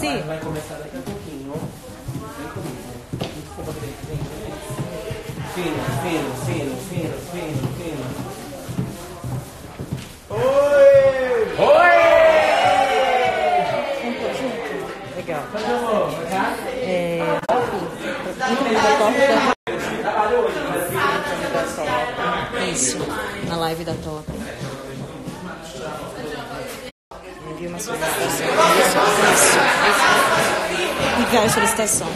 Sim. Mas vai começar daqui a pouquinho. Vem comigo. Desculpa, Fino. Oi! Legal. Isso, na live da Top. Envia uma solicitação. Isso. Enviar a solicitação.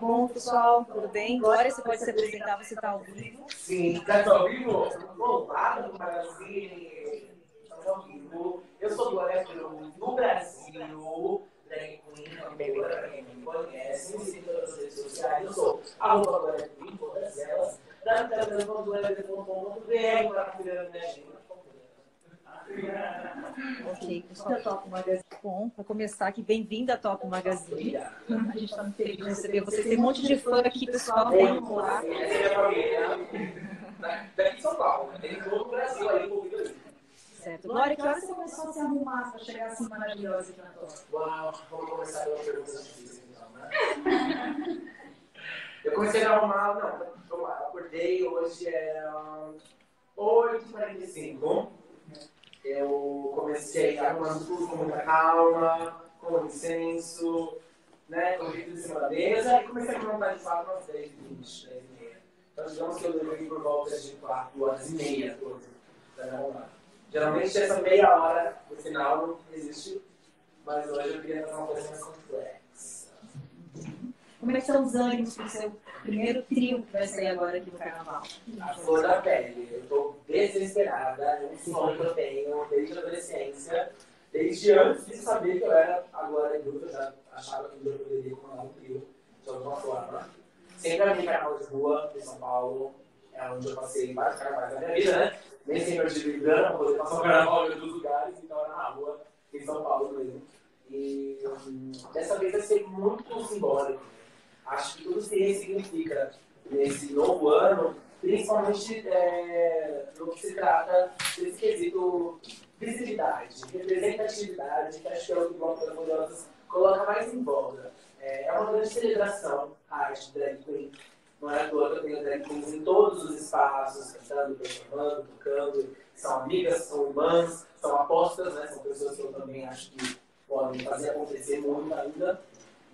Bom, pessoal, tudo bem? Glória, você pode se apresentar, você está ao vivo? Sim, está ao vivo? Olá, do Magazine. Estamos ao vivo. Eu sou Glória no Brasil, Drag Queen, a melhor que me conhece, me siga nas redes sociais. Eu sou a Glória em todas elas. www.glória.com.br para a minha agenda. Ok, da Top Magazine. Bom, para começar aqui, bem-vinda à Top Magazine. A gente está muito feliz de receber vocês. Tem um monte de fã aqui, pessoal. Vamos lá. Essa é a minha família. Daqui de São Paulo. Tem todo o Brasil aí envolvido. Certo. Glória, que hora você começou a se arrumar para chegar assim maravilhosa aqui na Top? Uau, vamos começar com uma pergunta difícil então, né? Eu comecei a arrumar, não, eu acordei, hoje é 8h45. Eu comecei arrumando tudo com muita calma, com licença, né? Coloquei tudo em cima da mesa e comecei a montar de fato umas 10h20, 10h30. Então, digamos que eu dormi por volta de 4h30, tudo, pra me arrumar. Geralmente, essa meia hora, no final, não existe, mas hoje eu queria fazer uma coisa mais complexa. Como é que são os ânimos para o seu primeiro trio que vai sair agora aqui no carnaval? A flor da pele. Eu estou desesperada. É um sonho que eu tenho desde a adolescência. Desde antes de saber que eu era agora em grupo, eu já achava que eu poderia comandar um trio de alguma forma. Sempre a minha carnaval de rua, em São Paulo, é onde eu passei vários carnavais da minha vida, né? Nem sempre eu tive grana para poder passar o carnaval em outros lugares, então era na rua, em São Paulo mesmo. E dessa vez vai ser muito simbólico. Acho que tudo se ressignifica nesse novo ano, principalmente no que se trata desse quesito visibilidade, representatividade, que acho que é o que o Bloco das Gloriosas coloca mais em voga. É uma grande celebração a arte de drag queen. Não é à toa que eu tenho drag queens em todos os espaços, cantando, performando, tocando. São amigas, são irmãs, são apostas, né? São pessoas que eu também acho que podem fazer acontecer muito ainda.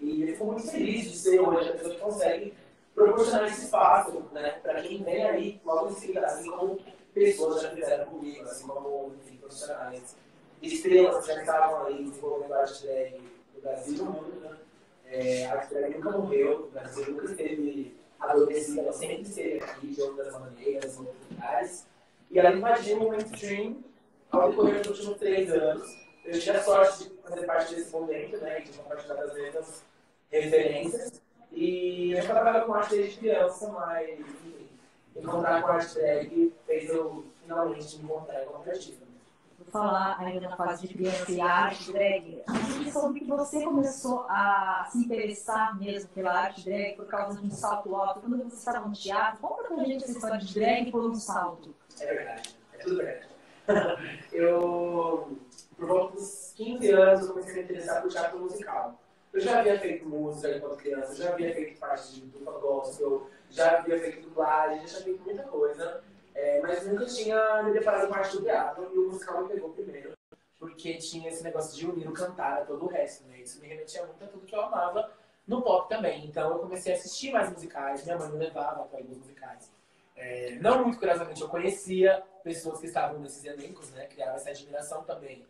E eu fico muito feliz de ser hoje a pessoa que consegue proporcionar esse espaço, né, para quem vem aí logo em seguida, assim como pessoas já fizeram comigo, assim como, enfim, profissionais, estrelas que já estavam aí desenvolvendo a arte drag do Brasil e do mundo, né? A arte drag nunca morreu, o Brasil nunca esteve adormecida, ela sempre esteve aqui de outras maneiras, em outros lugares. E ela invadiu o mainstream ao decorrer dos últimos 3 anos. Eu tive a sorte de fazer parte desse momento, né, de compartilhar as mesmas referências. E eu já trabalhava com arte desde criança, mas, enfim, encontrar com a arte drag fez eu finalmente me encontrar como artista. falar ainda na fase de criança e arte drag, a gente soube que você começou a se interessar mesmo pela arte drag por causa de um salto alto. Quando você estava no teatro, conta pra gente essa história de drag por um salto. É verdade, é tudo verdade. Eu, por volta dos 15 anos, eu comecei a me interessar por teatro musical. Eu já havia feito música enquanto criança, já havia feito parte de dupla gospel, já havia feito dublagem, já havia feito muita coisa. Mas nunca tinha me deparado com a parte do teatro, e o musical me pegou primeiro, porque tinha esse negócio de unir o cantar a todo o resto, né? Isso me remetia muito a tudo que eu amava no pop também. Então eu comecei a assistir mais musicais, minha mãe me levava para ir nos musicais. Não muito curiosamente, eu conhecia pessoas que estavam nesses elencos, né? Criava essa admiração também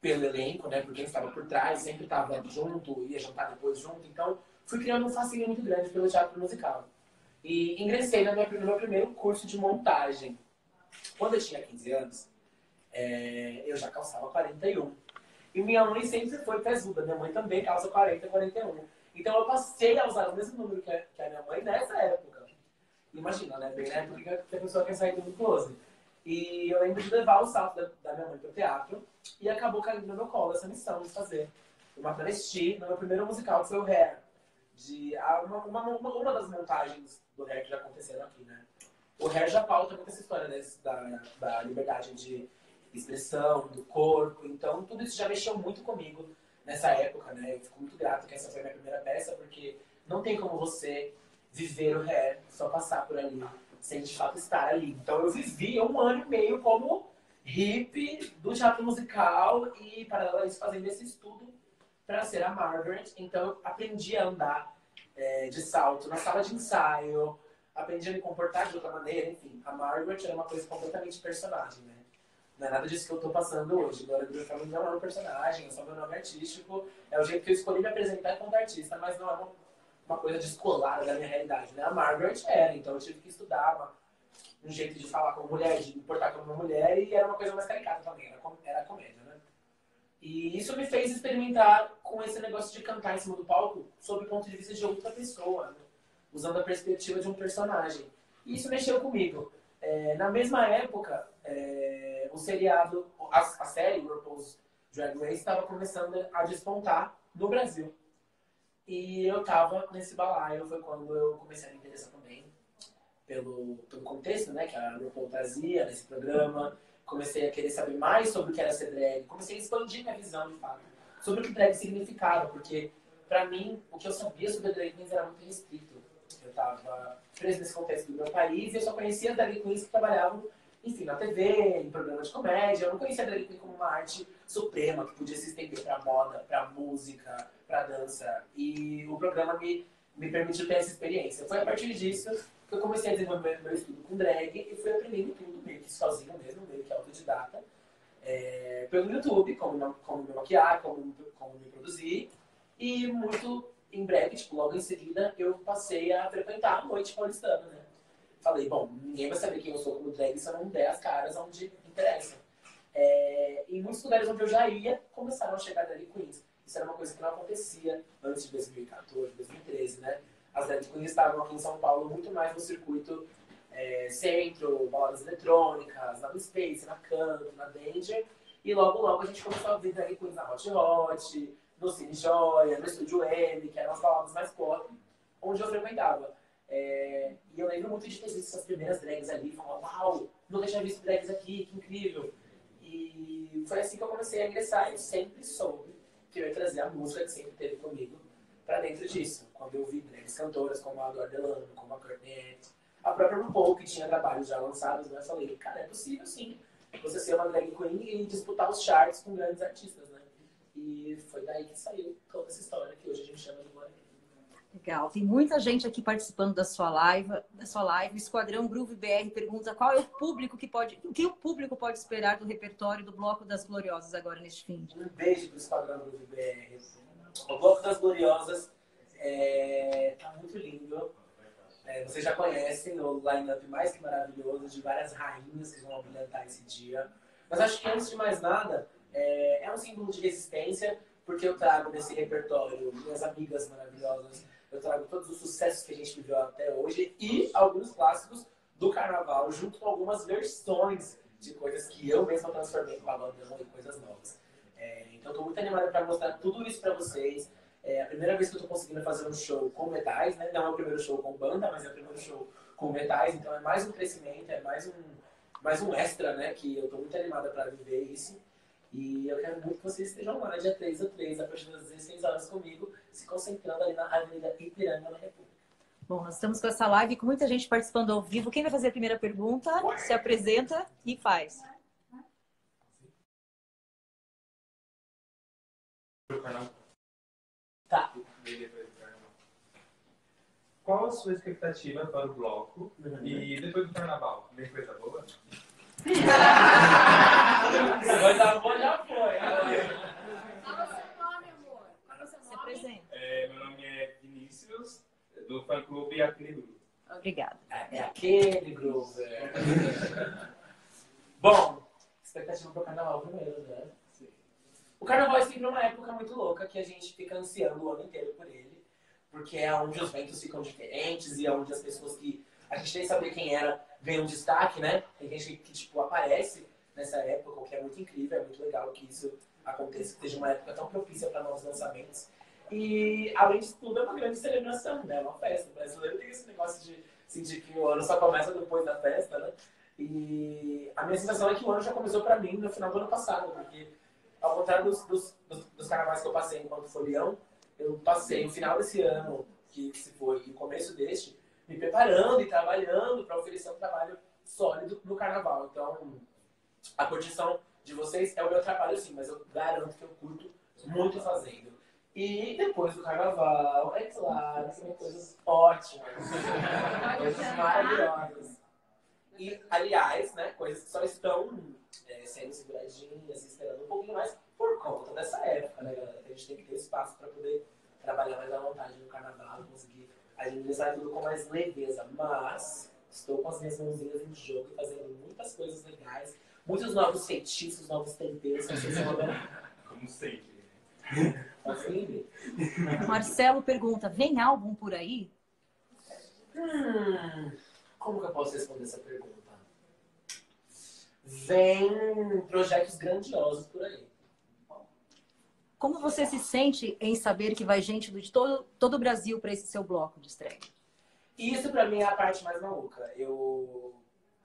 pelo elenco, né? Porque eu estava por trás, sempre estava junto, ia jantar depois junto. Então fui criando um fascínio muito grande pelo teatro musical. E ingressei no meu primeiro curso de montagem. Quando eu tinha 15 anos, eu já calçava 41. E minha mãe sempre foi pesuda. Minha mãe também calça 40, 41. Então eu passei a usar o mesmo número que a minha mãe nessa época. Imagina, né? Bem na época que a pessoa quer sair do closet. E eu lembro de levar o salto da minha mãe para o teatro. E acabou caindo no meu colo essa missão de fazer uma travesti no meu primeiro musical, que foi o Hair. Uma das montagens do Hair que já aconteceram aqui, né? O Hair já pauta muito essa história, né? da liberdade de expressão, do corpo. Então, tudo isso já mexeu muito comigo nessa época, né? Eu fico muito grato que essa foi a minha primeira peça, porque não tem como você viver o Hair, só passar por ali, sem de fato estar ali. Então, eu vivi um ano e meio como hippie do teatro musical e, paralelo a isso, fazendo esse estudo para ser a Margaret. Então eu aprendi a andar de salto na sala de ensaio, aprendi a me comportar de outra maneira, enfim. A Margaret era uma coisa completamente personagem, né? Não é nada disso que eu tô passando hoje. Glória não é um personagem, é só meu nome artístico, é o jeito que eu escolhi me apresentar enquanto artista, mas não é uma coisa descolada da minha realidade, né? A Margaret era, então eu tive que estudar um jeito de falar como mulher, de me portar como uma mulher, e era uma coisa mais caricata também, era comédia, né? E isso me fez experimentar com esse negócio de cantar em cima do palco sob o ponto de vista de outra pessoa, né? Usando a perspectiva de um personagem. E isso mexeu comigo. Na mesma época, o seriado, a série RuPaul's Drag Race estava começando a despontar no Brasil. E eu estava nesse balaio, foi quando eu comecei a me interessar também pelo contexto, né, que a RuPaul trazia nesse programa. Comecei a querer saber mais sobre o que era ser drag. Comecei a expandir minha visão, de fato, sobre o que drag significava. Porque, pra mim, o que eu sabia sobre drag queens era muito restrito. Eu tava preso nesse contexto do meu país e eu só conhecia drag queens que trabalhavam, enfim, na TV, em programas de comédia. Eu não conhecia drag queen como uma arte suprema que podia se estender pra moda, pra música, pra dança. E o programa me permitiu ter essa experiência. Foi a partir disso que eu comecei a desenvolver meu estudo com drag e fui aprendendo tudo meio que sozinho mesmo, meio que autodidata, pelo YouTube, como me maquiar, como me produzir. E muito em breve, tipo, logo em seguida, eu passei a frequentar a noite paulistana, né? Falei, bom, ninguém vai saber quem eu sou como drag se eu não der as caras onde interessa. Em muitos lugares onde eu já ia, começaram a chegar drag queens. Isso era uma coisa que não acontecia antes de 2014, 2013, né? As drag queens estavam aqui em São Paulo muito mais no circuito centro, baladas eletrônicas, na Space, na Canto, na Danger. E logo, logo a gente começou a ver drag queens na Hot Hot, no Cine Joia, no Estúdio M, que eram as baladas mais pop, onde eu frequentava. E eu lembro muito de ter visto as primeiras drags ali e falar, uau, nunca tinha visto drags aqui, que incrível. E foi assim que eu comecei a ingressar. Eu sempre soube que eu ia trazer a música que sempre teve comigo pra dentro disso. Quando eu vi drags cantoras como a Delano, como a Cornette, a própria RuPaul, que tinha trabalhos já lançados, né? Eu falei, cara, é possível sim você ser uma drag queen e disputar os charts com grandes artistas, né? E foi daí que saiu toda essa história que hoje a gente chama de Glória. Legal, tem muita gente aqui participando da sua live. Esquadrão Groove BR pergunta qual é o público que o público pode esperar do repertório do Bloco das Gloriosas agora neste fim. Um beijo pro Esquadrão Groove BR. O Bloco das Gloriosas tá muito lindo. Vocês já conhecem o line-up mais que maravilhoso de várias rainhas que vão abrilhantar esse dia. Mas acho que antes de mais nada, é um símbolo de resistência, porque eu trago nesse repertório minhas amigas maravilhosas. Eu trago todos os sucessos que a gente viveu até hoje e alguns clássicos do carnaval, junto com algumas versões de coisas que eu mesma transformei em pagodão e coisas novas. Então, estou muito animada para mostrar tudo isso para vocês. É a primeira vez que eu estou conseguindo fazer um show com metais, né? Não é o primeiro show com banda, mas é o primeiro show com metais. Então, é mais um crescimento, é mais um extra, né? Que eu estou muito animada para viver isso. E eu quero muito que vocês estejam lá, dia 3/3, a partir das 16 horas comigo, se concentrando ali na Avenida Ipiranga, na República. Bom, nós estamos com essa live com muita gente participando ao vivo. Quem vai fazer a primeira pergunta, se apresenta e faz. Tá. Qual a sua expectativa para o bloco e depois do carnaval? Vem coisa boa? Mas a avó já foi. Fala seu nome, amor. Fala seu nome. Meu nome é Vinícius, do fã-clube Aquele Groove. Obrigada. É Aquele Groove. Bom, expectativa para o carnaval primeiro, né? Sim. O carnaval é sempre uma época muito louca que a gente fica ansiando o ano inteiro por ele, porque é onde os ventos ficam diferentes e é onde as pessoas que a gente nem sabia quem era vem um destaque, né? Tem gente que tipo, aparece nessa época, o que é muito incrível, é muito legal que isso aconteça, que seja uma época tão propícia para novos lançamentos. E, além disso tudo, é uma grande celebração, né? É uma festa. O brasileiro tem esse negócio de sentir que o ano só começa depois da festa, né? E a minha sensação é que o ano já começou para mim no final do ano passado, porque, ao contrário dos carnavais que eu passei enquanto folião, eu passei o final desse ano, que se foi, e o começo deste, me preparando e trabalhando para oferecer um trabalho sólido no carnaval. Então, a curtição de vocês é o meu trabalho, sim, mas eu garanto que eu curto muito fazendo. E depois do carnaval, é claro, são coisas ótimas, coisas maravilhosas. E, aliás, né, coisas que só estão sendo seguradinhas, esperando um pouquinho mais por conta dessa época, né, galera? A gente tem que ter espaço para poder trabalhar mais à vontade no carnaval, conseguir agilizar tudo com mais leveza, mas estou com as minhas mãozinhas em jogo e fazendo muitas coisas legais, muitos novos feitiços, novos temperos, como sempre. Assim? Marcelo pergunta, vem álbum por aí? Como que eu posso responder essa pergunta? Vem projetos grandiosos por aí. Como você se sente em saber que vai gente de todo o Brasil para esse seu bloco de estreia? Isso, para mim, é a parte mais maluca.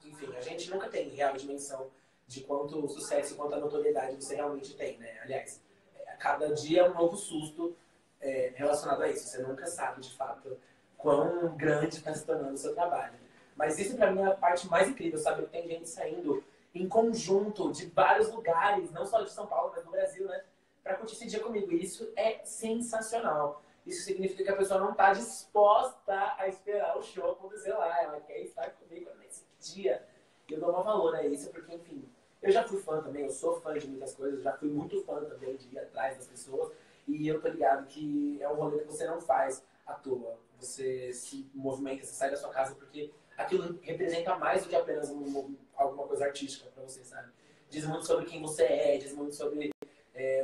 Enfim, a gente nunca tem real dimensão de quanto sucesso e quanta notoriedade você realmente tem, né? Aliás, a cada dia é um novo susto relacionado a isso. Você nunca sabe, de fato, quão grande está se tornando o seu trabalho. Mas isso, para mim, é a parte mais incrível, saber que tem gente saindo em conjunto de vários lugares, não só de São Paulo, mas do Brasil, né? Para curtir esse dia comigo. E isso é sensacional. Isso significa que a pessoa não está disposta a esperar o show acontecer lá. Ela quer estar comigo nesse dia. E eu dou um valor a isso, porque, enfim, eu já fui fã também, eu sou fã de muitas coisas, já fui muito fã também de ir atrás das pessoas. E eu tô ligado que é um rolê que você não faz à toa. Você se movimenta, você sai da sua casa, porque aquilo representa mais do que apenas alguma coisa artística para você, sabe? Diz muito sobre quem você é, diz muito sobre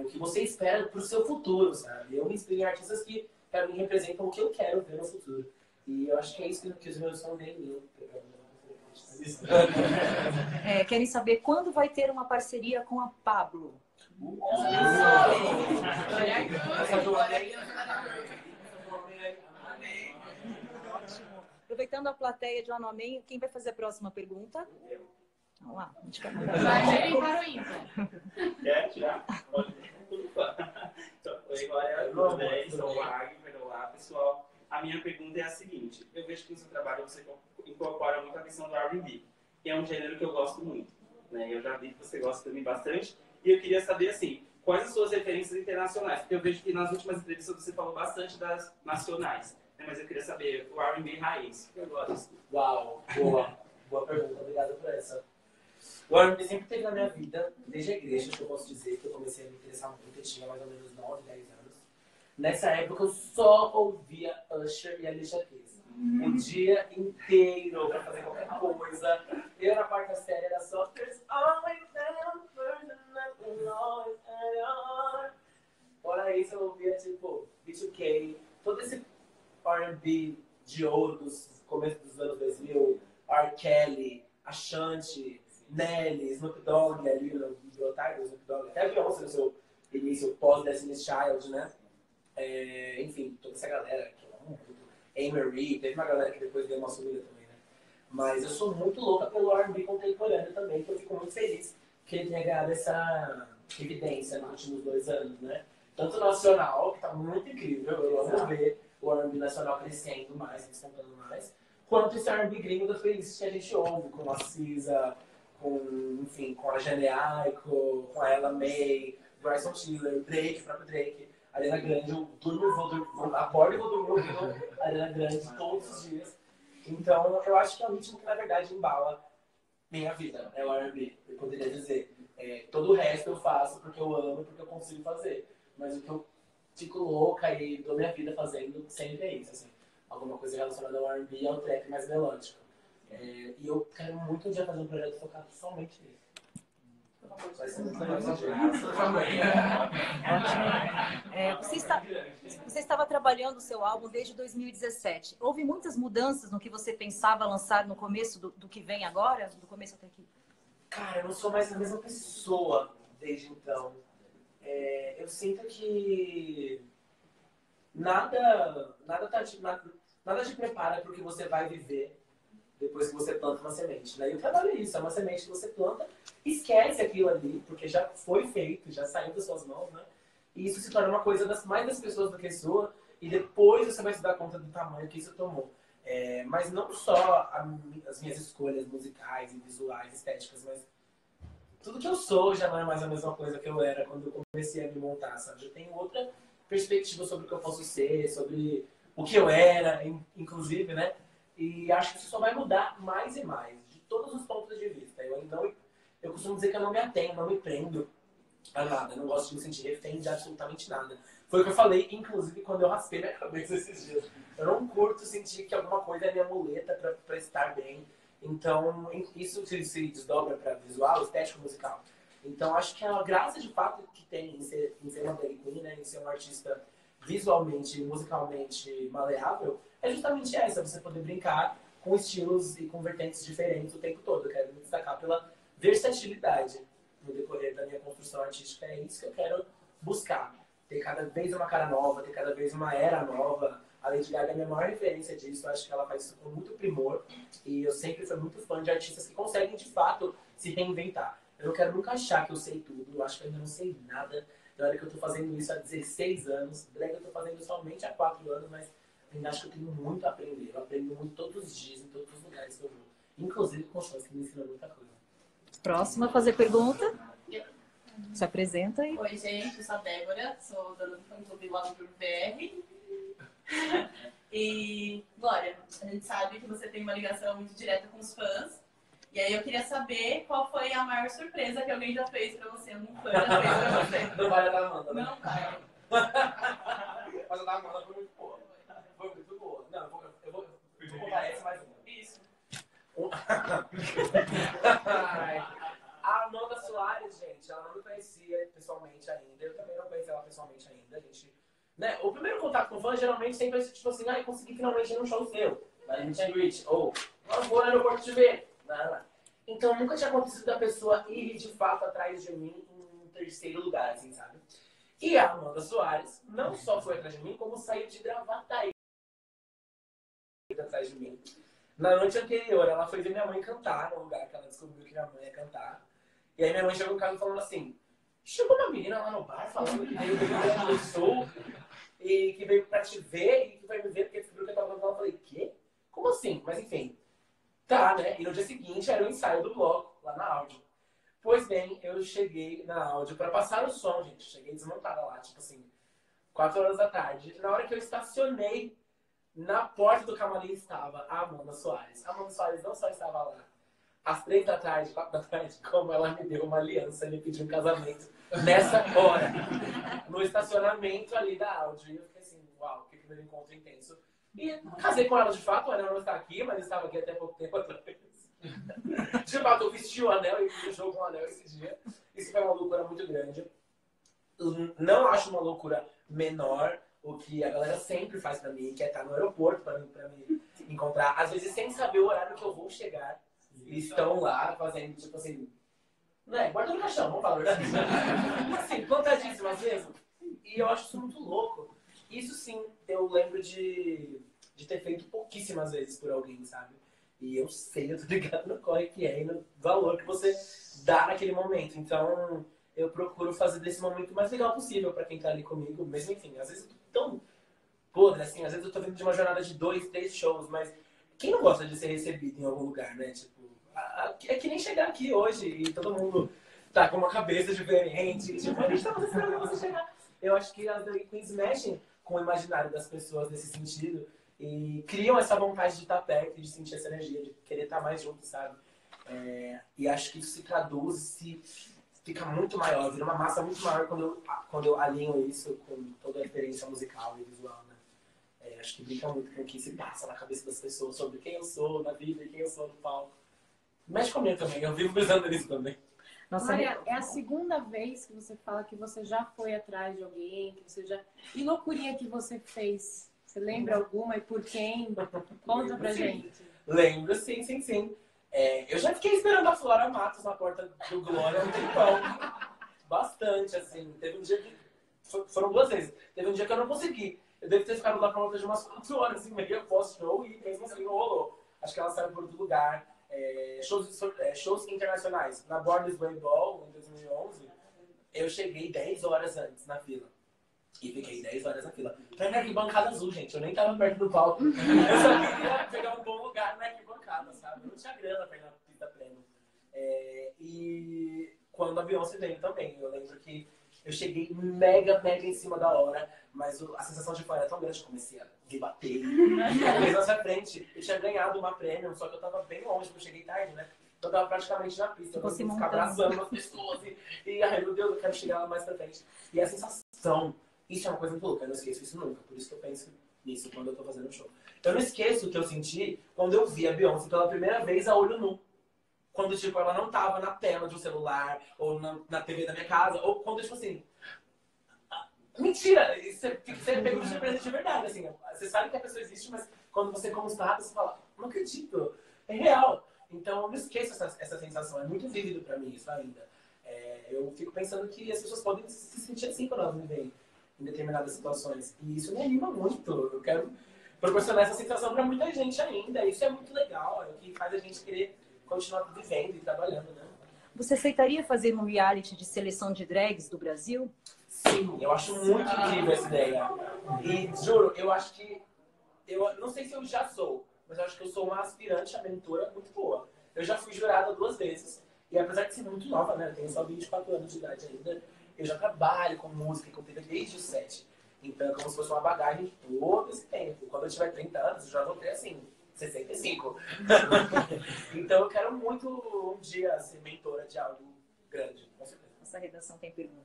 o que você espera pro seu futuro, sabe? Eu me inspiro em artistas que, pra mim, representam o que eu quero ver no futuro. E eu acho que é isso que os meus são bem meus. Querem saber quando vai ter uma parceria com a Pabllo? Aproveitando a plateia de Ano Amém, quem vai fazer a próxima pergunta? Vamos lá, a gente vai mandar. Quer tirar? Pode. Oi, Glória, tudo bem? Sou o Wagner. Olá, pessoal. A minha pergunta é a seguinte. Eu vejo que no seu trabalho você incorpora muito a questão do R&B, que é um gênero que eu gosto muito, né? Eu já vi que você gosta também bastante. E eu queria saber, assim, quais as suas referências internacionais? Porque eu vejo que nas últimas entrevistas você falou bastante das nacionais, né? Mas eu queria saber o R&B raiz, que eu gosto. Uau, boa. Boa pergunta, obrigada por essa. O R&B sempre teve na minha vida, desde a igreja, que eu posso dizer que eu comecei a me interessar muito, eu tinha mais ou menos 9, 10 anos. Nessa época eu só ouvia Usher e Alicia Keys. O dia inteiro, pra fazer qualquer coisa. Eu na quarta série era só There's always Fora isso, eu ouvia tipo B2K, todo esse R&B de ouro dos começos dos anos 2000, R. Kelly, Ashanti, Nelly, Snoop Dogg ali, o otário Snoop Dogg, até a Beyoncé no seu início pós-Destiny's Child, né? É, enfim, toda essa galera que eu amo tudo. Amerie, teve uma galera que depois deu uma subida também, né? Mas eu sou muito louca pelo R&B contemporâneo também, que eu fico muito feliz que ele tenha ganhado essa evidência nos últimos 2 anos, né? Tanto nacional, que tá muito incrível, eu amo ver o R&B nacional crescendo mais, despontando mais, quanto esse R&B gringo da feliz que a gente ouve com a Cisa, com, enfim, com a Geneico, com a Ella May, Bryson Tiller, Drake, o próprio Drake, Ariana Grande, eu durmo, acordo e vou dormir com a Ariana Grande todos os dias. Então, eu acho que é um ritmo que, na verdade, embala minha vida, é o R&B, eu poderia dizer. É, todo o resto eu faço porque eu amo, porque eu consigo fazer. Mas o que eu fico louca e dou minha vida fazendo sempre é isso, assim. Alguma coisa relacionada ao R&B e ao trap mais melódico. É, e eu quero muito um dia fazer um projeto focado somente nisso. Você estava trabalhando o seu álbum desde 2017. Houve muitas mudanças no que você pensava lançar no começo do que vem agora? Do começo até aqui? Cara, eu não sou mais a mesma pessoa desde então. É, eu sinto que nada te prepara para o que você vai viver depois que você planta uma semente, né? E o trabalho é isso, é uma semente que você planta, esquece aquilo ali, porque já foi feito, já saiu das suas mãos, né? E isso se torna uma coisa mais das pessoas do que sua, e depois você vai se dar conta do tamanho que isso tomou. É, mas não só as minhas escolhas musicais e visuais, estéticas, mas tudo que eu sou já não é mais a mesma coisa que eu era quando eu comecei a me montar, sabe? Eu tenho outra perspectiva sobre o que eu posso ser, sobre o que eu era, inclusive, né? E acho que isso só vai mudar mais e mais, de todos os pontos de vista. Eu costumo dizer que eu não me atenho, não me prendo a nada. Eu não gosto de me sentir refém de absolutamente nada. Foi o que eu falei, inclusive, quando eu raspei minha cabeça esses dias. Eu não curto sentir que alguma coisa é minha muleta para estar bem. Então, isso se desdobra para visual, estético, musical. Então, acho que a graça de fato que tem em ser uma drag queen, né, em ser um artista visualmente, musicalmente maleável, é justamente essa, você poder brincar com estilos e com vertentes diferentes o tempo todo. Eu quero me destacar pela versatilidade no decorrer da minha construção artística. É isso que eu quero buscar. Ter cada vez uma cara nova, ter cada vez uma era nova. A Lady Gaga é a minha maior referência disso. Eu acho que ela faz isso com muito primor. E eu sempre fui muito fã de artistas que conseguem, de fato, se reinventar. Eu não quero nunca achar que eu sei tudo. Eu acho que eu ainda não sei nada. Na hora que eu tô fazendo isso há 16 anos. Drag eu tô fazendo somente há 4 anos, mas ainda acho que eu tenho muito a aprender. Eu aprendo muito todos os dias, em todos os lugares que eu vou. Inclusive com shows que me ensinam muita coisa. Próxima a fazer pergunta. Se apresenta aí. Oi, gente. Eu sou a Débora. Sou dona do fã-clube lá do BR. E, Glória, a gente sabe que você tem uma ligação muito direta com os fãs. E aí eu queria saber qual foi a maior surpresa que alguém já fez pra você. Um fã já fez pra você. Não vai a da Amanda, né? Não vai. Mas a da Amanda foi muito boa. Foi muito boa. Não, eu vou contar essa mais uma. Isso. A Amanda Soares, gente, ela não me conhecia pessoalmente ainda. Eu também não conheci ela pessoalmente ainda, gente. Né? O primeiro contato com o fã geralmente sempre é tipo assim: ah, eu consegui finalmente ir num show seu, na Meet and Greet, ou eu vou no aeroporto te ver. Então nunca tinha acontecido da pessoa ir de fato atrás de mim em um terceiro lugar, assim, sabe? E a Amanda Soares não só foi atrás de mim, como saiu de Gravataí atrás de mim. Na noite anterior, ela foi ver minha mãe cantar no lugar que ela descobriu que minha mãe ia cantar. E aí minha mãe chegou em casa falando assim: chegou uma menina lá no bar falando que veio do Rio Grande do Sul e que veio pra te ver e que vai me ver porque descobriu que eu tava cantando. Eu falei: quê? Como assim? Mas enfim, tá, né? E no dia seguinte era o ensaio do bloco, lá na áudio. Pois bem, eu cheguei na áudio pra passar o som, gente. Cheguei desmontada lá, tipo assim, 4 horas da tarde. Na hora que eu estacionei, na porta do camarim estava a Amanda Soares. A Amanda Soares não só estava lá às 3 da tarde, 4 da tarde, como ela me deu uma aliança, me pediu um casamento nessa hora, no estacionamento ali da áudio. E eu fiquei assim: uau, que primeiro encontro intenso. E casei com ela de fato, ela não está aqui, mas estava aqui até pouco tempo atrás. De fato, eu vesti o anel e fechou com o anel esse dia. Isso foi uma loucura muito grande. Não acho uma loucura menor o que a galera sempre faz pra mim, que é estar no aeroporto pra me encontrar, às vezes sem saber o horário que eu vou chegar. E estão lá fazendo, tipo assim... Não é, guarda no caixão, vamos falar a verdade. Assim, contadíssimas mesmo. E eu acho isso muito louco. Isso sim, eu lembro de ter feito pouquíssimas vezes por alguém, sabe? E eu sei, eu tô ligado no corre que é e no valor que você dá naquele momento. Então, eu procuro fazer desse momento o mais legal possível pra quem tá ali comigo. Mesmo, enfim, às vezes eu tô tão podre, assim. Às vezes eu tô vindo de uma jornada de 2, 3 shows, mas quem não gosta de ser recebido em algum lugar, né? Tipo, é que nem chegar aqui hoje e todo mundo tá com uma cabeça diferente. Tipo, a gente tá fazendo você chegar. Eu acho que as drag queens mexem com o imaginário das pessoas nesse sentido. E criam essa vontade de estar perto, de sentir essa energia, de querer estar mais junto, sabe? E acho que isso se traduz, fica muito maior, vira uma massa muito maior quando eu alinho isso com toda a referência musical e visual, né? Acho que brinca muito com o que se passa na cabeça das pessoas sobre quem eu sou na vida e quem eu sou no palco. Mexe comigo também, eu vivo pensando nisso também. Nossa, Maria, é a segunda vez que você fala que você já foi atrás de alguém, que você já... Que loucurinha que você fez? Você lembra alguma e por quem? Conta pra gente. Lembro, sim. Eu já fiquei esperando a Flora Matos na porta do Glória há um tempão. Bastante, assim. Teve um dia que... Foram 2 vezes. Teve um dia que eu não consegui. Eu devo ter ficado lá pra volta de umas 4 horas e meia pós-show e mesmo assim não rolou. Acho que ela saiu por outro lugar. Shows internacionais. Na Border's Volleyball, em 2011, eu cheguei 10 horas antes na fila. E fiquei 10 horas na fila. Pra minha arquibancada azul, gente. Eu nem tava perto do palco. Eu só queria pegar um bom lugar na arquibancada, sabe? Eu não tinha grana pra ir na pista plena. E quando a Beyoncé veio também. Eu lembro que eu cheguei mega em cima da hora. Mas a sensação de fã era tão grande que eu comecei a me bater. E a vez à frente, eu tinha ganhado uma prêmio, só que eu tava bem longe, porque eu cheguei tarde, né? Eu tava praticamente na pista, eu não conseguia ficar abraçando as pessoas. E ai, meu Deus, eu quero chegar lá mais pra frente. E a sensação... Isso é uma coisa muito louca, eu não esqueço isso nunca. Por isso que eu penso nisso quando eu tô fazendo um show. Eu não esqueço o que eu senti quando eu vi a Beyoncé pela primeira vez a olho nu. Quando, tipo, ela não tava na tela de um celular, ou na TV da minha casa, ou quando, tipo assim... Mentira! Você pegou de surpresa de verdade, assim. Você sabe que a pessoa existe, mas quando você constata, você fala, não acredito, é real. Então eu não esqueço essa sensação, é muito vívido pra mim isso ainda. Eu fico pensando que as pessoas podem se sentir assim quando elas me veem em determinadas situações. E isso me anima muito. Eu quero proporcionar essa sensação para muita gente ainda. Isso é muito legal. É o que faz a gente querer continuar vivendo e trabalhando, né? Você aceitaria fazer um reality de seleção de drags do Brasil? Sim, eu acho muito incrível essa ideia. E juro, eu acho que... Eu não sei se eu já sou, mas eu acho que eu sou uma aspirante à mentora muito boa. Eu já fui jurada 2 vezes. E apesar de ser muito nova, né? Eu tenho só 24 anos de idade ainda. Eu já trabalho com música e com TV desde os 7. Então, é como se fosse uma bagagem todo esse tempo. Quando eu tiver 30 anos, eu já vou ter, assim, 65. Então, eu quero muito um dia ser mentora de algo grande, com certeza. Essa redação tem pergunta.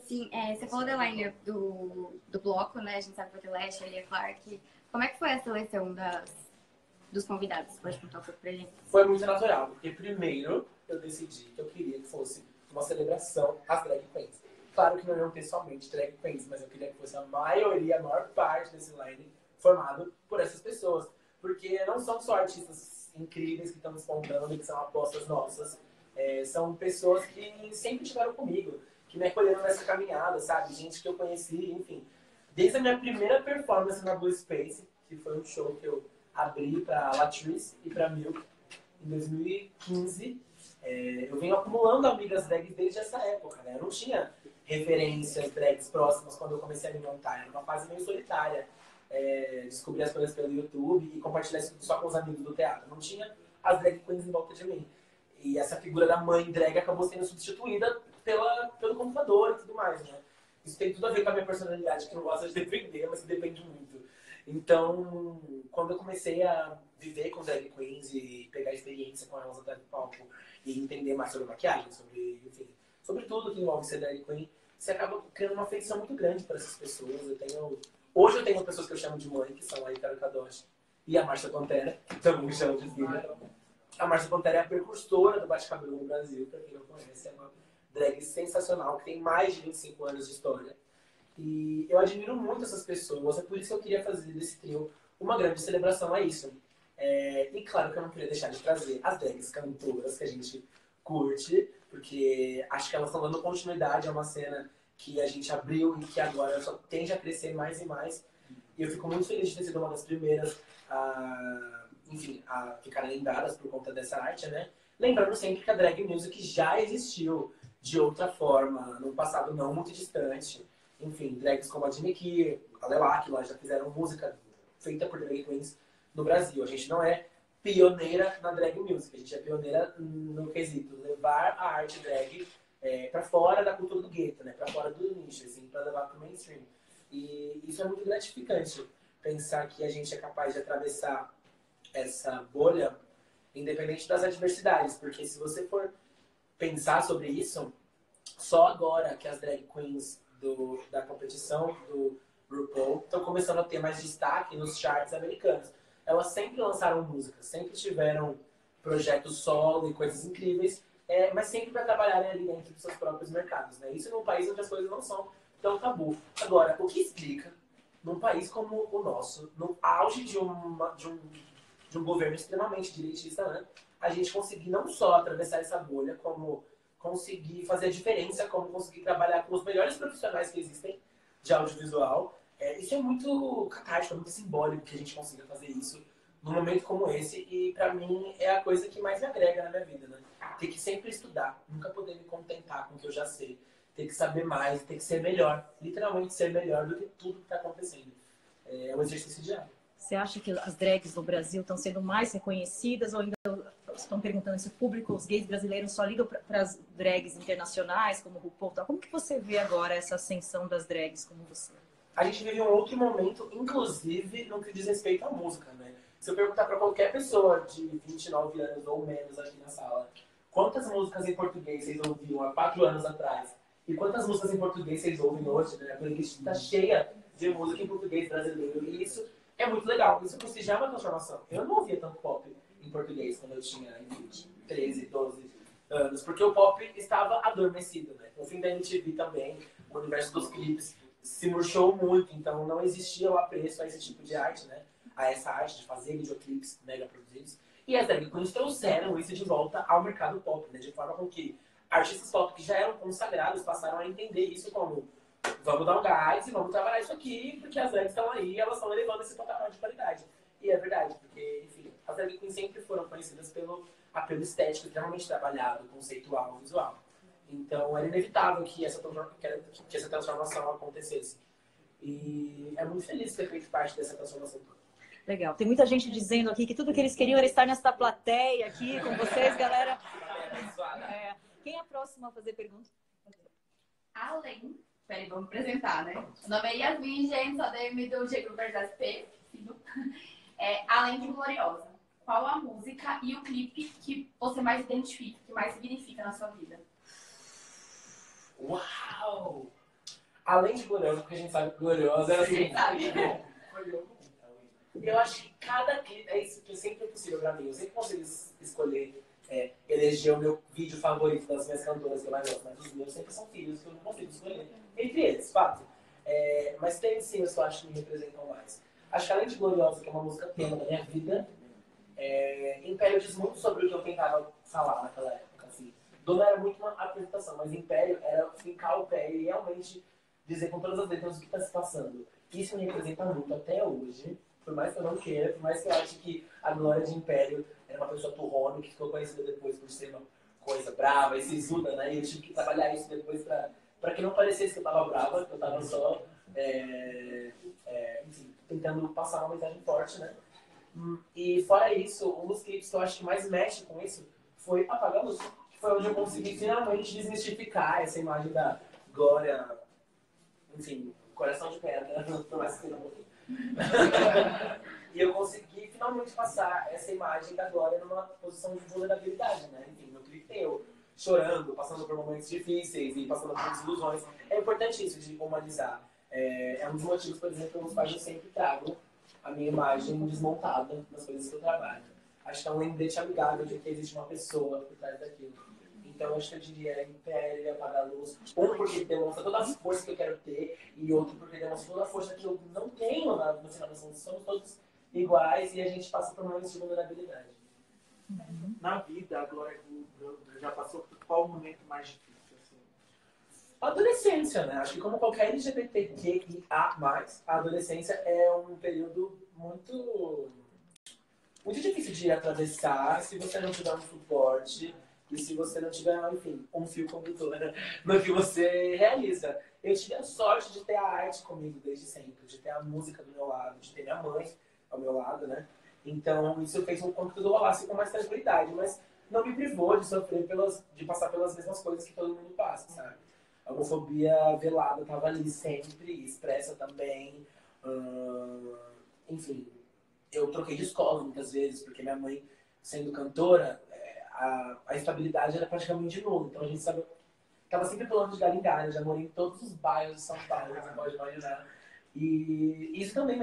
Sim, você falou da lineup do bloco, né? A gente sabe que o Leste, ele é Clark. Como é que foi a seleção dos convidados? Você pode contar um pouco pra gente? Foi muito natural, porque primeiro eu decidi que eu queria que fosse uma celebração às drag queens. Claro que não iam ter somente drag queens, mas eu queria que fosse a maior parte desse line formado por essas pessoas. Porque não são só artistas incríveis que estão espontando e que são apostas nossas. São pessoas que sempre estiveram comigo, que me acolheram nessa caminhada, sabe? Gente que eu conheci, enfim. Desde a minha primeira performance na Blue Space, que foi um show que eu abri pra Latrice e pra Milk em 2015, eu venho acumulando amigas drags desde essa época, né? Eu não tinha referências drags próximas quando eu comecei a me montar. Era uma fase meio solitária. Descobri as coisas pelo YouTube e compartilhar isso só com os amigos do teatro. Não tinha as drag queens em volta de mim. E essa figura da mãe drag acabou sendo substituída pelo computador e tudo mais, né? Isso tem tudo a ver com a minha personalidade, que não gosta de depender, mas que depende muito. Então, quando eu comecei a viver com drag queens e pegar experiência com elas atrás do palco e entender mais sobre maquiagem, sobre tudo que envolve ser drag queen, você acaba criando uma afeição muito grande para essas pessoas. Hoje eu tenho pessoas que eu chamo de mãe, que são a Itaro Kadoshi e a Marcia Pantera, que também me chamam de filha. A Marcia Pantera é a precursora do bate-cabelo no Brasil, para quem não conhece, é uma drag sensacional, que tem mais de 25 anos de história. E eu admiro muito essas pessoas, é por isso que eu queria fazer desse trio uma grande celebração a isso. E claro que eu não queria deixar de trazer as drags cantoras que a gente curte, porque acho que elas estão dando continuidade a uma cena que a gente abriu e que agora só tende a crescer mais e mais. E eu fico muito feliz de ter sido uma das primeiras a ficar lendadas por conta dessa arte, né? Lembrando sempre que a drag music já existiu de outra forma, no passado não muito distante. Enfim, drags como a Jimmy Key, a Lelaki, lá já fizeram música feita por drag queens no Brasil. A gente não é pioneira na drag music, a gente é pioneira no quesito levar a arte drag para fora da cultura do gueto, né? Para fora do nicho, assim, para levar para o mainstream. E isso é muito gratificante, pensar que a gente é capaz de atravessar essa bolha independente das adversidades, porque se você for pensar sobre isso, só agora que as drag queens da competição do RuPaul estão começando a ter mais destaque nos charts americanos. Elas sempre lançaram música, sempre tiveram projetos solo e coisas incríveis, mas sempre para trabalharem ali dentro dos seus próprios mercados, né? Isso num país onde as coisas não são tão tabu. Agora, o que explica num país como o nosso, no auge de um governo extremamente direitista, né, a gente conseguir não só atravessar essa bolha, como conseguir fazer a diferença, como conseguir trabalhar com os melhores profissionais que existem de audiovisual. Isso é muito catártico, é muito simbólico que a gente consiga fazer isso num momento como esse. E pra mim é a coisa que mais me agrega na minha vida, né? Ter que sempre estudar, nunca poder me contentar com o que eu já sei. Ter que saber mais, ter que ser melhor. Literalmente ser melhor do que tudo que tá acontecendo. É um exercício diário. Você acha que as drags no Brasil estão sendo mais reconhecidas ou ainda... Estão perguntando se o público, os gays brasileiros só ligam para as drags internacionais, como o RuPaul, tal. Como que você vê agora essa ascensão das drags como você? A gente vive um outro momento, inclusive, no que diz respeito à música, né? Se eu perguntar para qualquer pessoa de 29 anos ou menos aqui na sala, quantas músicas em português vocês ouviam há 4 anos atrás? E quantas músicas em português vocês ouvem hoje, né? A playlist está cheia de música em português brasileiro. E isso é muito legal, isso por si já é uma transformação. Eu não ouvia tanto pop em português quando eu tinha 13, 12 anos, porque o pop estava adormecido, né? No fim da MTV também, o universo dos clipes se murchou muito, então não existia o apreço a esse tipo de arte, né? A essa arte de fazer videoclipes mega produzidos. E as drag queens trouxeram isso de volta ao mercado pop, né? De forma com que artistas pop que já eram consagrados passaram a entender isso como vamos dar um gás e vamos trabalhar isso aqui, porque as drags estão aí e elas estão elevando esse patamar de qualidade. E é verdade, porque, enfim, as drag queens sempre foram conhecidas pelo apelo estético extremamente trabalhado, conceitual, visual. Então, era inevitável que essa transformação acontecesse. E é muito feliz ter feito parte dessa transformação toda. Legal. Tem muita gente dizendo aqui que tudo que eles queriam era estar nessa plateia aqui com vocês, galera. Quem é a próxima a fazer pergunta? Além... Peraí, vamos apresentar, né? Meu nome é Yasmin, gente, sou da B2K Groove da SP. Além de Gloriosa, qual a música e o clipe que você mais identifica, que mais significa na sua vida? Uau! Além de Gloriosa, porque a gente sabe que Gloriosa é assim. Sabe? Eu acho que cada clipe, é isso que sempre é possível pra mim. Eu sempre consigo escolher, eleger o meu vídeo favorito das minhas cantoras que eu mais gosto. Mas os meus sempre são filhos que eu não consigo escolher. Entre eles, fato. Mas tem sim os que eu acho que me representam mais. Acho que além de Gloriosa, que é uma música tema da minha vida, Império diz muito sobre o que eu tentava falar naquela época. Assim. Dona era muito uma apresentação, mas Império era fincar o pé e realmente dizer com todas as letras o que está se passando. Isso me representa muito até hoje, por mais que eu não queira, por mais que eu ache que a Glória de Império era uma pessoa turrona, que ficou conhecida depois por ser uma coisa brava e sisuda, né? E eu tive que trabalhar isso depois para que não parecesse que eu estava brava, que eu estava só... enfim, tentando passar uma mensagem forte, né? E fora isso, um dos clipes que eu acho que mais mexe com isso foi Apagar a Luz, que foi onde eu consegui finalmente desmistificar essa imagem da Glória, enfim, coração de pedra, por mais que não. E eu consegui finalmente passar essa imagem da Glória numa posição de vulnerabilidade, né? Enfim, meu clipe eu chorando, passando por momentos difíceis e passando por desilusões. É importante isso de humanizar. É um dos motivos, por exemplo, pelos quais eu sempre trago a minha imagem desmontada nas coisas que eu trabalho. Acho que é um lembrete amigável de que existe uma pessoa por trás daquilo. Então, acho que eu diria Império, Apagar a Luz. Um porque demonstra toda a força que eu quero ter, e outro porque demonstra toda a força que eu não tenho no final das contas. Somos todos iguais e a gente passa por momentos de vulnerabilidade. Uhum. Na vida, a Glória já passou por qual momento mais difícil? Assim? Adolescência, né? Acho que como qualquer LGBTQIA+, a adolescência é um período muito difícil de atravessar se você não tiver um suporte e se você não tiver, enfim, um fio condutor no que você realiza. Eu tive a sorte de ter a arte comigo desde sempre, de ter a música do meu lado, de ter minha mãe ao meu lado, né? Então, isso fez com que tudo rolasse com mais tranquilidade, mas não me privou de sofrer, de passar pelas mesmas coisas que todo mundo passa, sabe? A homofobia velada tava ali sempre, expressa também. Enfim, eu troquei de escola muitas vezes, porque minha mãe, sendo cantora, a estabilidade era praticamente nula. Então, a gente tava sempre pulando de galho em galho. Eu já morei em todos os bairros de São Paulo, você pode imaginar. E isso também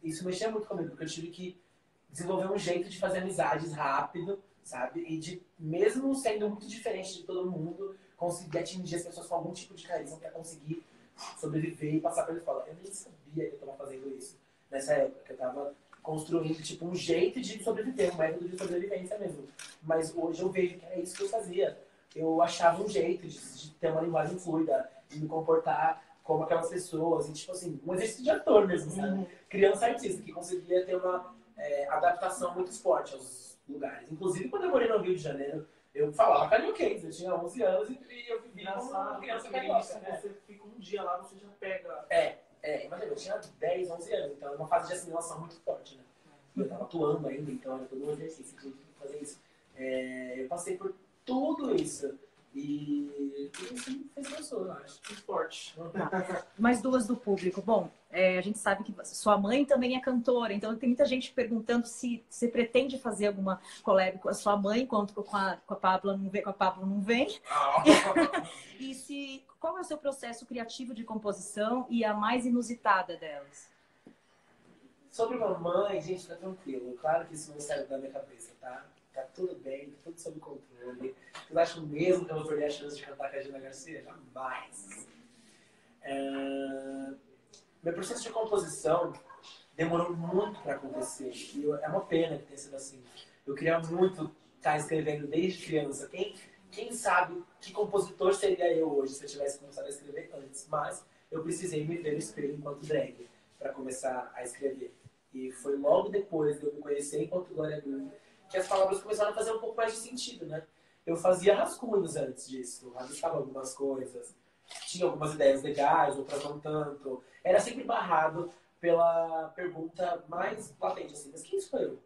mexia muito comigo, porque eu tive que desenvolver um jeito de fazer amizades rápido, sabe? E de, mesmo sendo muito diferente de todo mundo, conseguir atingir as pessoas com algum tipo de carisma para conseguir sobreviver e passar pela escola. Eu nem sabia que eu tava fazendo isso nessa época, que eu tava construindo tipo um jeito de sobreviver, um método de sobrevivência mesmo. Mas hoje eu vejo que era isso que eu fazia. Eu achava um jeito de ter uma linguagem fluida, de me comportar como aquelas pessoas, e tipo assim, um exercício de ator mesmo, sabe? Criança artista que conseguia ter uma adaptação muito forte aos lugares. Inclusive, quando eu morei no Rio de Janeiro, eu falava carioquês, eu tinha 11 anos e eu vivia como uma criança carioca. Você fica um dia lá, você já pega... Imagina, eu tinha 10, 11 anos, então era uma fase de assimilação muito forte, né? Eu tava atuando ainda, então era todo um exercício de fazer isso. Eu passei por tudo isso. E isso fez pessoa, eu acho. Muito forte. Tá. Mais duas do público. Bom, a gente sabe que sua mãe também é cantora, então tem muita gente perguntando se você pretende fazer alguma collab com a sua mãe, enquanto com a Pabllo não vem. E qual é o seu processo criativo de composição e a mais inusitada delas? Sobre mamãe, gente, fica tranquilo. Claro que isso não saiu da minha cabeça, tá? Tá tudo bem, tudo sob controle. Vocês acham mesmo que eu vou perder a chance de cantar com a Gina Garcia? Jamais! Meu processo de composição demorou muito para acontecer. E é uma pena que tenha sido assim. Eu queria muito estar escrevendo desde criança. Quem sabe que compositor seria eu hoje se eu tivesse começado a escrever antes? Mas eu precisei me ver no espelho enquanto drag para começar a escrever. E foi logo depois de eu me conhecer enquanto Glória que as palavras começaram a fazer um pouco mais de sentido, né? Eu fazia rascunhos antes disso, rabiscava algumas coisas, tinha algumas ideias legais, outras não tanto. Era sempre barrado pela pergunta mais latente, assim, mas quem sou eu?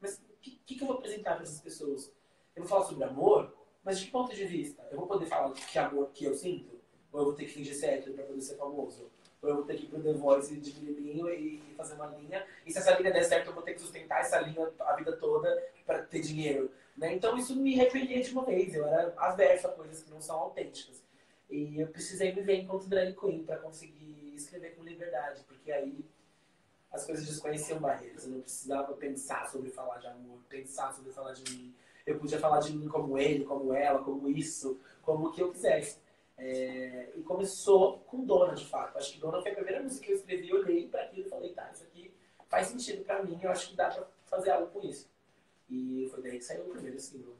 Mas o que eu vou apresentar para essas pessoas? Eu vou falar sobre amor, mas de que ponto de vista? Eu vou poder falar do que amor que eu sinto? Ou eu vou ter que fingir certo para poder ser famoso? Ou eu vou ter que ir pro The Voice de menininho e fazer uma linha. E se essa linha der certo, eu vou ter que sustentar essa linha a vida toda para ter dinheiro, né? Então isso me repelia de uma vez. Eu era averso a coisas que não são autênticas. E eu precisei me ver enquanto drag queen para conseguir escrever com liberdade. Porque aí as coisas desconheciam barreiras. Eu não precisava pensar sobre falar de amor, pensar sobre falar de mim. Eu podia falar de mim como ele, como ela, como isso, como o que eu quisesse. E começou com Dona, de fato. Acho que Dona foi a primeira música que eu escrevi, eu olhei para aquilo e falei, tá, isso aqui faz sentido para mim, eu acho que dá para fazer algo com isso. E foi daí que saiu o primeiro single,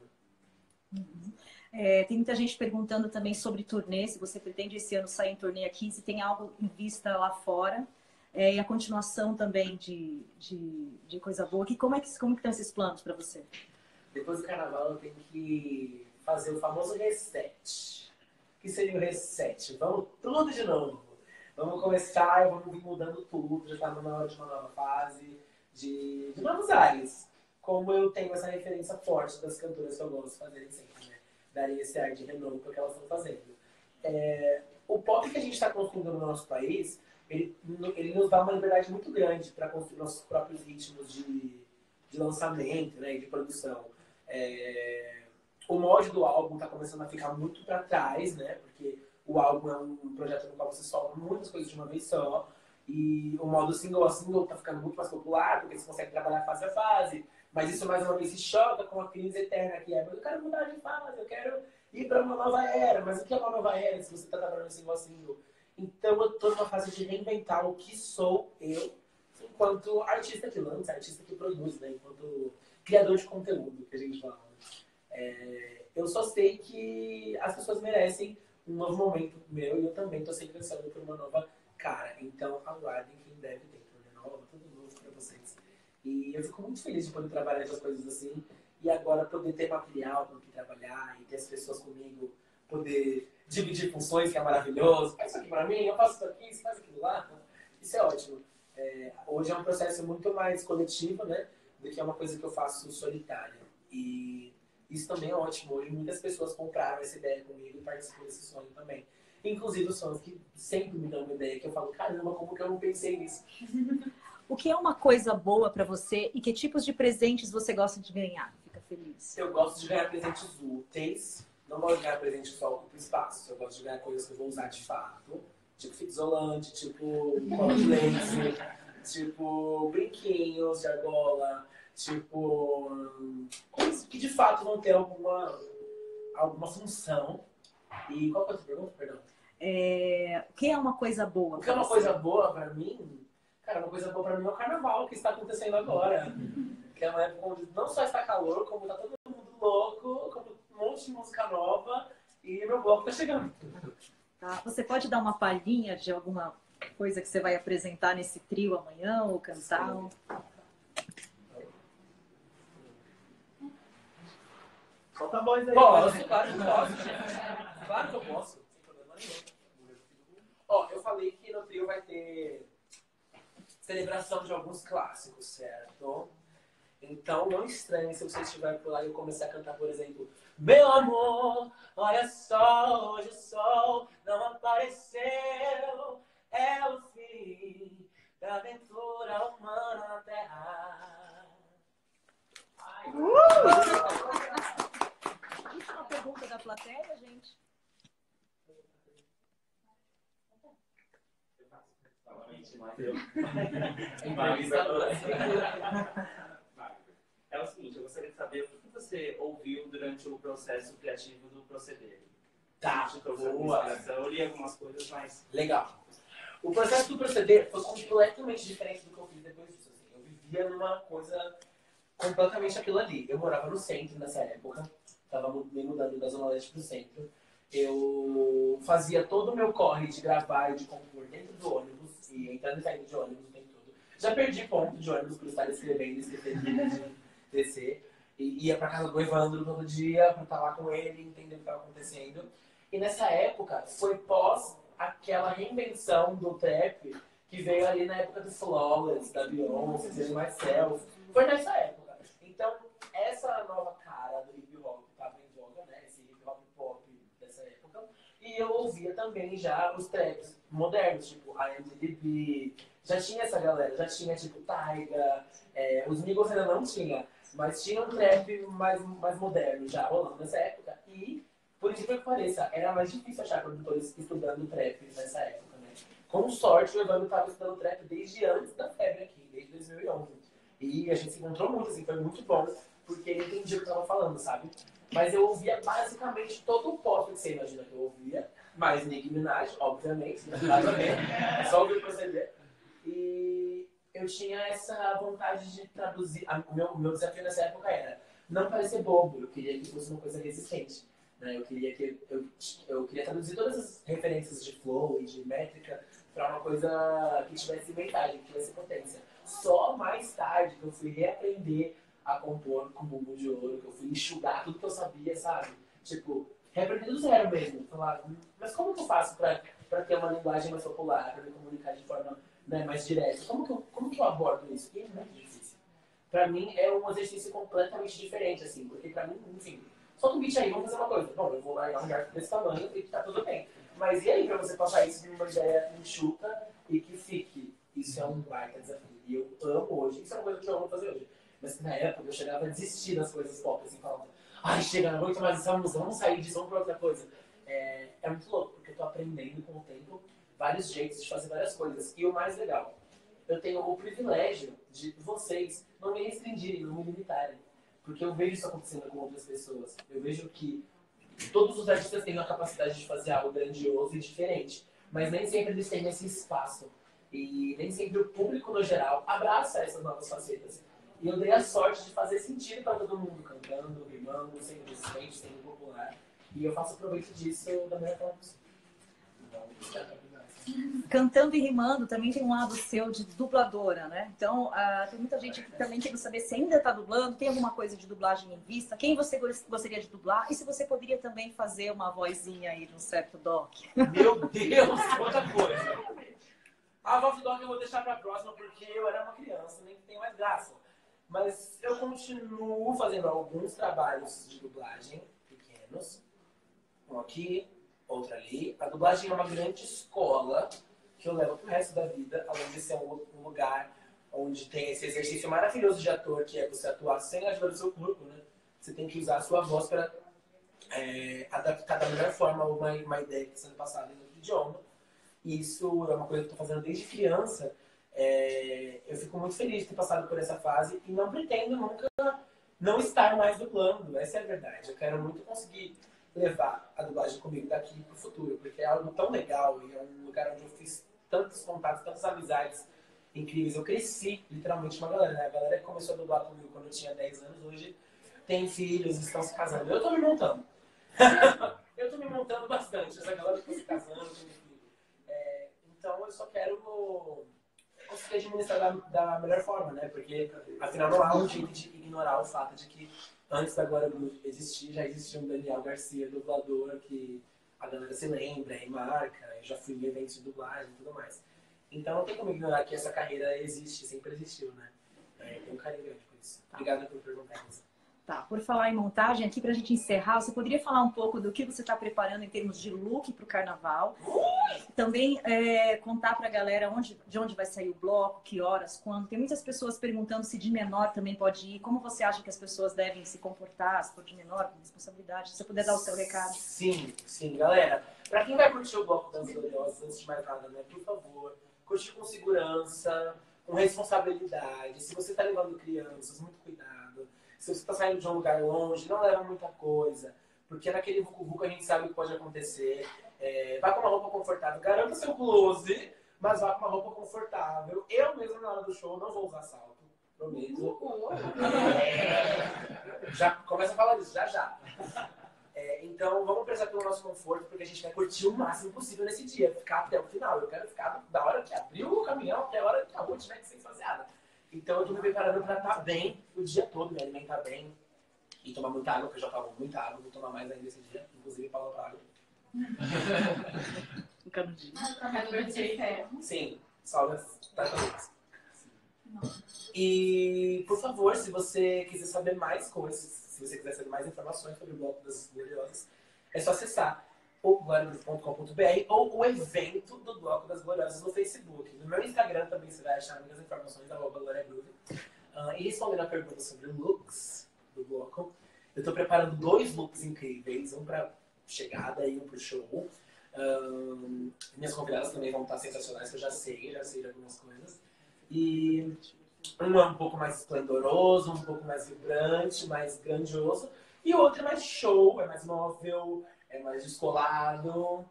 né? Tem muita gente perguntando também sobre turnê, se você pretende esse ano sair em turnê aqui, se tem algo em vista lá fora, e a continuação também de coisa boa. Como que estão esses planos para você? Depois do carnaval eu tenho que fazer o famoso reset. Que seria o reset. Vamos tudo de novo. Vamos começar, vamos vir mudando tudo. Já estava na hora de uma nova fase, de novos ares. Como eu tenho essa referência forte das cantoras que eu gosto de fazerem sempre, né? Darem esse ar de renovo para o que elas estão fazendo. O pop que a gente está construindo no nosso país, ele nos dá uma liberdade muito grande para construir nossos próprios ritmos de lançamento, né? E de produção. O molde do álbum tá começando a ficar muito para trás, né? Porque o álbum é um projeto no qual você solta muitas coisas de uma vez só. E o modo single tá ficando muito mais popular, porque você consegue trabalhar fase a fase. Mas isso, mais uma vez, se choca com a crise eterna que é. Mas eu quero mudar de fase, eu quero ir para uma nova era. Mas o que é uma nova era se você tá trabalhando single a single? Então eu tô numa fase de reinventar o que sou eu, sem enquanto artista que lança, artista que produz, né? Enquanto criador de conteúdo, que a gente fala. Eu só sei que as pessoas merecem um novo momento meu e eu também estou sempre pensando por uma nova cara. Então, aguardem quem deve ter, né? Tudo novo para vocês. E eu fico muito feliz de poder trabalhar essas coisas assim e agora poder ter material com o que trabalhar e ter as pessoas comigo, poder dividir funções, que é maravilhoso. Faz isso aqui para mim, eu faço isso aqui, você faz aquilo lá. Isso é ótimo. Hoje é um processo muito mais coletivo, né? Do que é uma coisa que eu faço solitária. E isso também é ótimo. Hoje muitas pessoas compraram essa ideia comigo e participam desse sonho também. Inclusive os fãs que sempre me dão uma ideia que eu falo, caramba, como que eu não pensei nisso? O que é uma coisa boa pra você e que tipos de presentes você gosta de ganhar? Fica feliz. Eu gosto de ganhar presentes úteis. Não gosto de ganhar presente que só ocupa espaço. Eu gosto de ganhar coisas que eu vou usar de fato. Tipo fita isolante, tipo cola de leite, tipo brinquinhos de argola, tipo coisas que de fato vão ter alguma função. E qual foi a outra pergunta? Perdão. O que é uma coisa boa? O que é uma coisa boa pra mim? Cara, uma coisa boa pra mim é o carnaval que está acontecendo agora. Que é uma época onde não só está calor, como está todo mundo louco, como um monte de música nova e meu bloco tá chegando. Tá. Você pode dar uma palhinha de alguma coisa que você vai apresentar nesse trio amanhã ou cantar? Sim. Solta a voz aí. Posso, claro que posso. Claro que eu posso. Sem problema nenhum. Ó, eu falei que no trio vai ter celebração de alguns clássicos, certo? Então não estranhe se você estiver por lá e eu começar a cantar, por exemplo, meu amor, olha só, hoje o sol não apareceu, é o fim da aventura humana na Terra. Ai, última pergunta da plateia, gente. É o seguinte, eu gostaria de saber o que você ouviu durante o processo criativo do Proceder. Tá, boa. Eu li algumas coisas, mas... Legal. O processo do Proceder foi completamente diferente do que eu fiz depois disso. Eu vivia numa coisa completamente aquilo ali. Eu morava no centro nessa época. Tava me mudando da Zona Leste pro centro. Eu fazia todo o meu corre de gravar e de compor dentro do ônibus. E entrando e saindo de ônibus, tem tudo. Já perdi ponto de ônibus por estar escrevendo e escrevendo. Descer, e ia pra casa do Evandro todo dia pra estar lá com ele, entender o que tava acontecendo. E nessa época, foi pós aquela reinvenção do trap que veio ali na época do Flawless, da Beyoncé, do Marcel. Foi nessa época. Então, essa nova cara do hip hop tava em voga, né? Esse hip hop pop dessa época. E eu ouvia também já os traps modernos, tipo IMDb. Já tinha essa galera, já tinha tipo Taiga, os Migos ainda não tinha. Mas tinha um trap mais moderno já rolando nessa época. E, por incrível que pareça, era mais difícil achar produtores estudando trap nessa época, né? Com sorte, o Evandro estava estudando trap desde antes da febre aqui, desde 2011. E a gente se encontrou muito, assim, foi muito bom, porque ele entendia o que eu estava falando, sabe? Mas eu ouvia basicamente todo o pop que você imagina que eu ouvia. Mais Nicki Minaj, obviamente, só ouvir Proceder. E... eu tinha essa vontade de traduzir. O meu desafio nessa época era não parecer bobo. Eu queria que fosse uma coisa resistente, né? Eu queria traduzir todas as referências de flow e de métrica para uma coisa que tivesse vantagem, que tivesse potência. Só mais tarde que eu fui reaprender a compor com o bumbum de ouro, que eu fui enxugar tudo que eu sabia, sabe? Tipo, reaprender do zero mesmo. Falar, mas como que eu faço para ter uma linguagem mais popular, para me comunicar de forma... né, mais direto. Como que eu abordo isso? E é muito difícil. Pra mim é um exercício completamente diferente, assim, porque pra mim, enfim, solta um beat aí, vamos fazer uma coisa. Bom, eu vou lá em um garfo desse tamanho e tá tudo bem. Mas e aí, pra você passar isso numa ideia enxuta e que fique? Isso é um baita desafio. E eu amo hoje, isso é uma coisa que eu amo fazer hoje. Mas na época eu chegava a desistir das coisas pop, assim, falando, ai, chega, não aguento mais essa música, vamos sair disso, vamos pra outra coisa. É muito louco, porque eu tô aprendendo com o tempo vários jeitos de fazer várias coisas. E o mais legal, eu tenho o privilégio de vocês não me restringirem, não me limitarem. Porque eu vejo isso acontecendo com outras pessoas. Eu vejo que todos os artistas têm a capacidade de fazer algo grandioso e diferente. Mas nem sempre eles têm esse espaço. E nem sempre o público, no geral, abraça essas novas facetas. E eu dei a sorte de fazer sentido para todo mundo, cantando, rimando, sendo resistente, sendo popular. E eu faço proveito disso da minha forma possível. Cantando e rimando também tem um lado seu de dubladora, né? Então, tem muita gente que também quer saber se ainda está dublando, tem alguma coisa de dublagem em vista, quem você gostaria de dublar e se você poderia também fazer uma vozinha aí de um certo doc. Meu Deus, quanta coisa! A voz do doc eu vou deixar para a próxima, porque eu era uma criança, nem tem mais graça. Mas eu continuo fazendo alguns trabalhos de dublagem pequenos, um aqui, outra ali. A dublagem é uma grande escola que eu levo pro resto da vida, além de ser um lugar onde tem esse exercício maravilhoso de ator, que é você atuar sem a ajuda do seu corpo, né? Você tem que usar a sua voz para adaptar da melhor forma uma ideia que está sendo passada em outro idioma. E isso é uma coisa que eu estou fazendo desde criança. Eu fico muito feliz de ter passado por essa fase e não pretendo nunca não estar mais dublando. Essa é a verdade. Eu quero muito conseguir levar a dublagem comigo daqui pro futuro, porque é algo tão legal e é um lugar onde eu fiz tantos contatos, tantas amizades incríveis. Eu cresci, literalmente, uma galera, né? A galera que começou a dublar comigo quando eu tinha 10 anos, hoje tem filhos, estão se casando. Eu tô me montando. Eu tô me montando bastante. Essa galera que tá se casando, então eu só quero conseguir administrar da melhor forma, né? Porque, afinal, não há um jeito de ignorar o fato de que antes da Glória existir, já existia um Daniel Garcia, dublador, que a galera se lembra e marca. Eu já fui em eventos de dublagem e tudo mais. Então não tem como ignorar que essa carreira existe, sempre existiu, né? Tem um carinho grande por isso. Tá. Obrigada por perguntar isso. Tá, por falar em montagem, aqui pra gente encerrar, você poderia falar um pouco do que você está preparando em termos de look pro carnaval? Também contar pra galera de onde vai sair o bloco, que horas, quando. Tem muitas pessoas perguntando se de menor também pode ir. Como você acha que as pessoas devem se comportar, se for de menor, com responsabilidade? Se você puder dar o seu recado. Sim, galera. Pra quem vai curtir o Bloco das Gloriosas, antes de mais nada, né? Por favor, curte com segurança, com responsabilidade. Se você tá levando crianças, muito cuidado. Se você está saindo de um lugar longe, não leva muita coisa. Porque naquele vucu-vucu a gente sabe o que pode acontecer. Vá com uma roupa confortável. Garanta seu close, mas vá com uma roupa confortável. Eu mesmo, na hora do show, não vou usar salto. Prometo. Já começa a falar disso, já. Então, vamos prezar pelo nosso conforto, porque a gente vai curtir o máximo possível nesse dia. Ficar até o final. Eu quero ficar da hora que abriu o caminhão até a hora que a rua tiver que ser esvaziada. Então, eu tô me preparando para estar bem o dia todo, me alimentar bem e tomar muita água, porque eu já tomo muita água, vou tomar mais ainda esse dia, inclusive Paula pra água. Um canudinho. Sim, salvas tartarugas. E, por favor, se você quiser saber mais coisas, se você quiser saber mais informações sobre o Bloco das Gloriosas, é só acessar ou gloriosas.com.br ou o evento do Bloco das Gloriosas no Facebook. No meu Instagram também você vai achar muitas informações da @gloriagroove. E respondendo a pergunta sobre looks do bloco, eu tô preparando 2 looks incríveis, um pra chegada e um pro show. Minhas convidadas também vão estar sensacionais, que eu já sei de algumas coisas. E um é um pouco mais esplendoroso, um pouco mais vibrante, mais grandioso. E o outro é mais show, é mais móvel, é mais descolado. Eu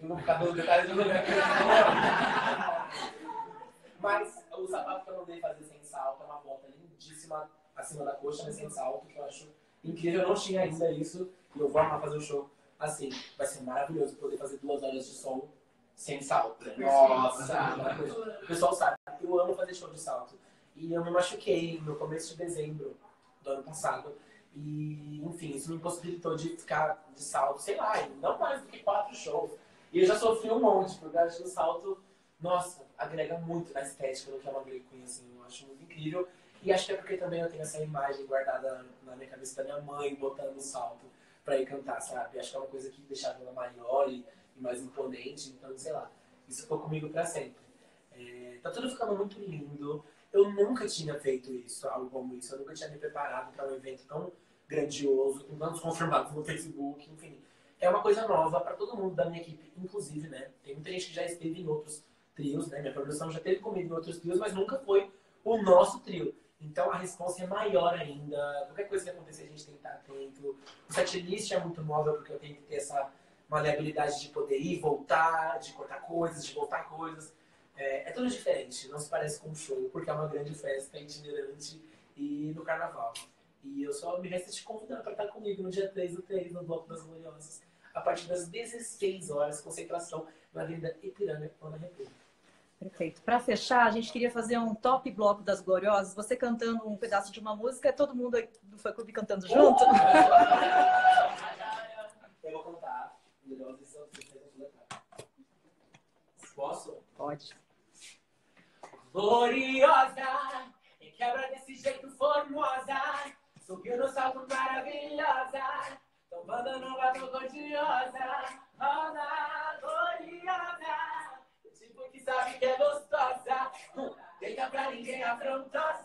não vou ficar dando detalhes do lugar que eu não. Mas o sapato que eu mandei fazer sem salto é uma bota lindíssima acima da coxa, mas sem salto, que eu acho incrível. Eu não tinha ainda isso e eu vou amar fazer o show assim. Vai ser maravilhoso poder fazer 2 horas de som sem salto. Nossa! O pessoal sabe, eu amo fazer show de salto. E eu me machuquei no começo de dezembro do ano passado. E, enfim, isso me impossibilitou de ficar de salto, sei lá, não mais do que 4 shows. E eu já sofri um monte, porque eu acho que o salto, nossa, agrega muito na estética do que é uma drag queen, assim, eu acho muito incrível. E acho que é porque também eu tenho essa imagem guardada na minha cabeça da minha mãe, botando o salto pra ir cantar, sabe? Acho que é uma coisa que deixava ela maior e mais imponente, então, sei lá, isso ficou comigo pra sempre. Tá tudo ficando muito lindo. Eu nunca tinha feito isso, algo como isso. Eu nunca tinha me preparado para um evento tão grandioso, com tantos confirmados no Facebook, enfim. É uma coisa nova para todo mundo da minha equipe, inclusive, né? Tem muita gente que já esteve em outros trios, né? Minha produção já esteve comigo em outros trios, mas nunca foi o nosso trio. Então a responsa é maior ainda. Qualquer coisa que acontecer, a gente tem que estar atento. O setlist é muito móvel, porque eu tenho que ter essa maleabilidade de poder ir, voltar, de cortar coisas, de voltar coisas. é tudo diferente, não se parece com um show, porque é uma grande festa itinerante e no carnaval. E eu só me resta te convidar para estar comigo no dia 3 do 3, no Bloco das Gloriosas, a partir das 16 horas, concentração na Avenida Ipiranga, na República. Perfeito. Para fechar, a gente queria fazer um top bloco das gloriosas, você cantando um pedaço de uma música e todo mundo do fã-clube cantando junto. Eu vou cantar. Posso? Pode. Gloriosa, em quebra desse jeito formosa, subiu no salto maravilhosa, tomando nova do gordiosa, roda gloriosa. Tipo que sabe que é gostosa, deita pra ninguém afrontosa.